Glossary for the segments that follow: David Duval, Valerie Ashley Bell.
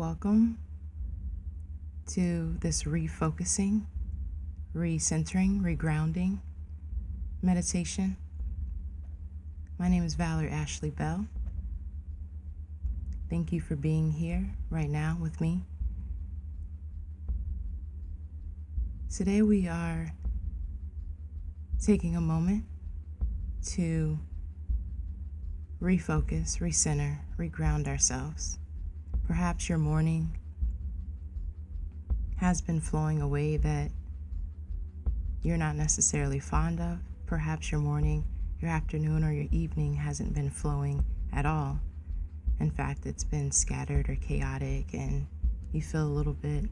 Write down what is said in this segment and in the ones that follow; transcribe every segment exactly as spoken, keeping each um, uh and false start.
Welcome to this refocusing, recentering, regrounding meditation. My name is Valerie Ashley Bell. Thank you for being here right now with me. Today we are taking a moment to refocus, recenter, reground ourselves. Perhaps your morning has been flowing a way that you're not necessarily fond of. Perhaps your morning, your afternoon, or your evening hasn't been flowing at all. In fact, it's been scattered or chaotic, and you feel a little bit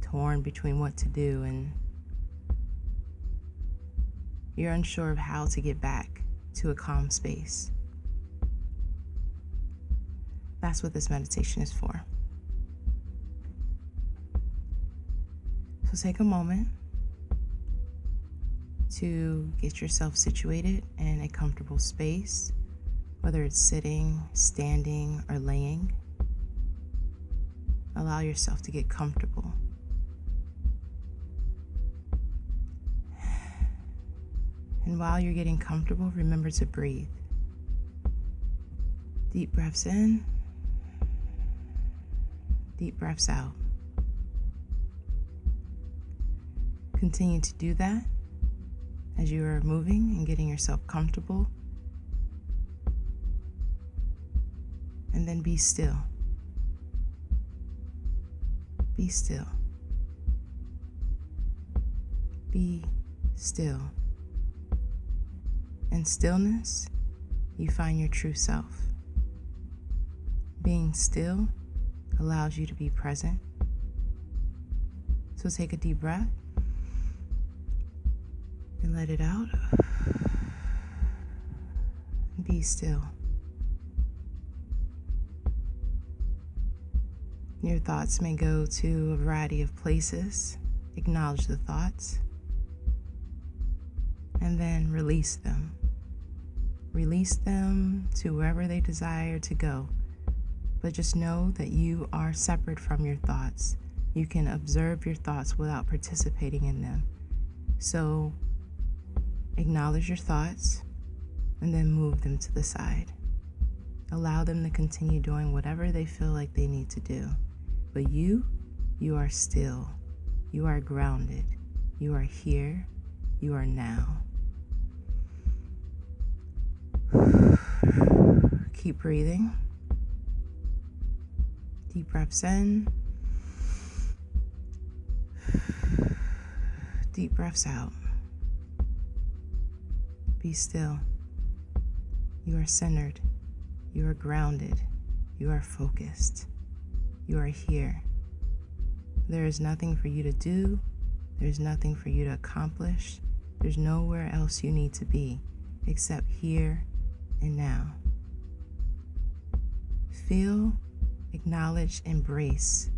torn between what to do, and you're unsure of how to get back to a calm space. That's what this meditation is for. So take a moment to get yourself situated in a comfortable space, whether it's sitting, standing, or laying. Allow yourself to get comfortable. And while you're getting comfortable, remember to breathe. Deep breaths in. Deep breaths out. Continue to do that as you are moving and getting yourself comfortable. And then be still. Be still. Be still. In stillness, you find your true self. Being still allows you to be present. So take a deep breath and let it out. Be still. Your thoughts may go to a variety of places. Acknowledge the thoughts and then release them. Release them to wherever they desire to go. But just know that you are separate from your thoughts. You can observe your thoughts without participating in them. So acknowledge your thoughts and then move them to the side. Allow them to continue doing whatever they feel like they need to do. But you, you are still. You are grounded. You are here. You are now. Keep breathing. Deep breaths in, deep breaths out. Be still. You are centered. You are grounded. You are focused. You are here. There is nothing for you to do. There's nothing for you to accomplish. There's nowhere else you need to be except here and now. Feel, acknowledge, embrace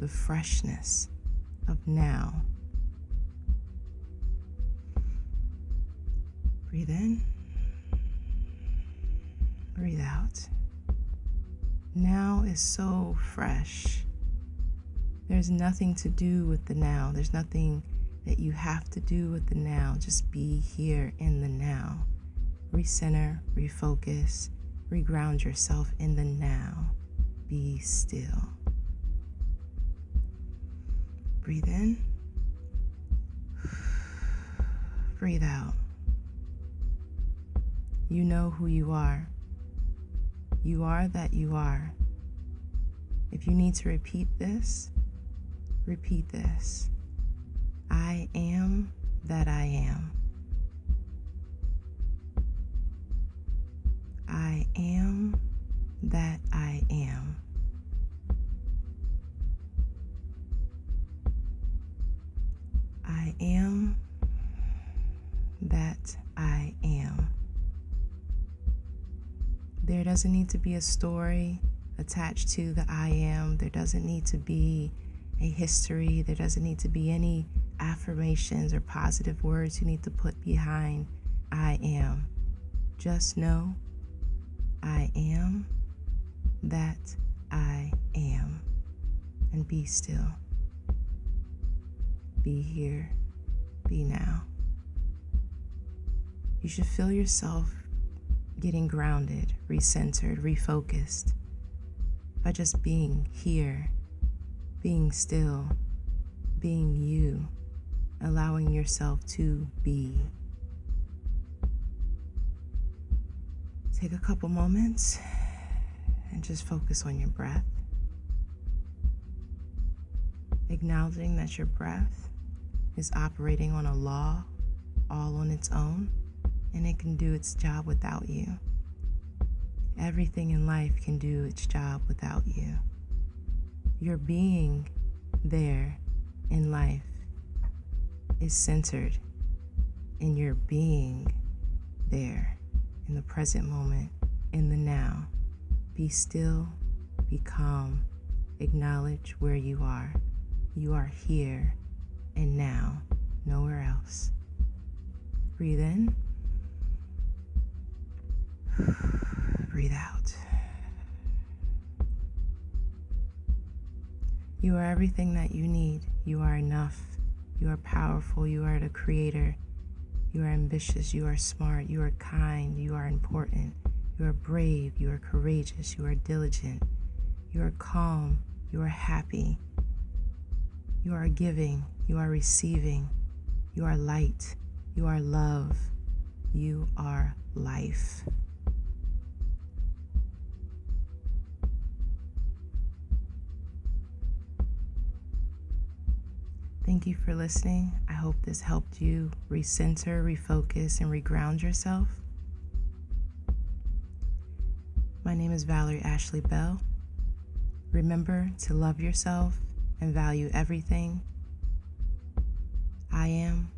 the freshness of now. Breathe in, breathe out. Now is so fresh. There's nothing to do with the now. There's nothing that you have to do with the now. Just be here in the now. Recenter, refocus, reground yourself in the now. Be still. Breathe in. Breathe out. You know who you are. You are that you are. If you need to repeat this, repeat this. I am that I am. I am that I am. I am that I am. There doesn't need to be a story attached to the I am. There doesn't need to be a history. There doesn't need to be any affirmations or positive words you need to put behind I am. Just know I am that I am. and be still. Be here, be now. You should feel yourself getting grounded, recentered, refocused by just being here, being still, being you, allowing yourself to be. Take a couple moments and just focus on your breath. Acknowledging that your breath is operating on a law all on its own, and it can do its job without you. Everything in life can do its job without you. Your being there in life is centered in your being there, in the present moment, in the now. Be still, be calm, acknowledge where you are. You are here and now, nowhere else. Breathe in. Breathe out. You are everything that you need. You are enough. You are powerful. You are the creator. You are ambitious. You are smart. You are kind. You are important. You are brave. You are courageous. You are diligent. You are calm. You are happy. You are giving, you are receiving, you are light, you are love, you are life. Thank you for listening. I hope this helped you recenter, refocus, and reground yourself. My name is Valerie Ashley Bell. Remember to love yourself and value everything. I am,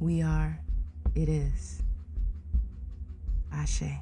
we are, it is. Ashe.